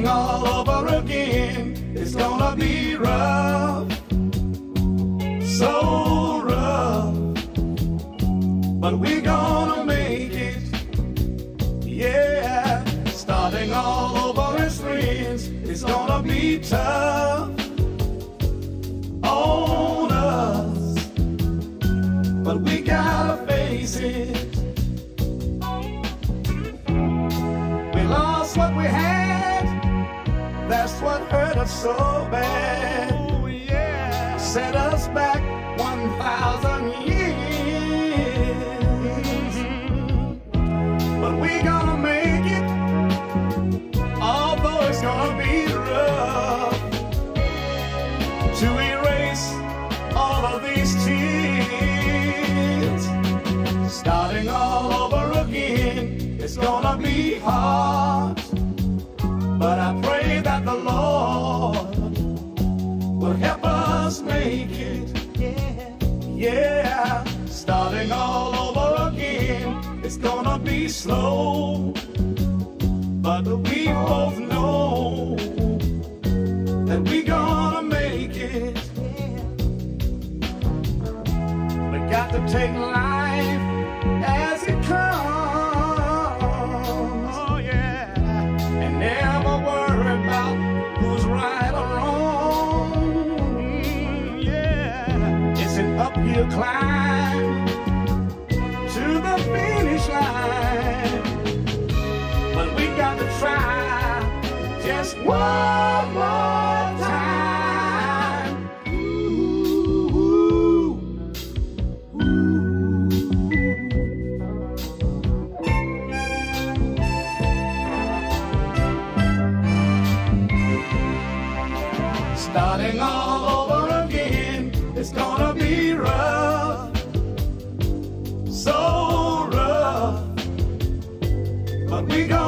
starting all over again. It's gonna be rough, so rough, but we're gonna make it. Yeah, starting all over as friends, it's gonna be tough on us, but we gotta face it. We lost what we had, that's what hurt us so bad. Oh, yeah. Set us back 1,000 years, but we gonna make it, although it's gonna be rough to erase all of these tears. Starting all over again, it's gonna be hard, but I pray that the Lord will help us make it. Yeah, yeah. Starting all over again, it's gonna be slow, but we both know that we gonna make it. We got to take life as it comes. Oh yeah. And never worry about who's right or wrong. Yeah. It's an uphill climb to the finish line, but we got to try just one more. Starting all over again, it's gonna be rough, so rough, but we gonna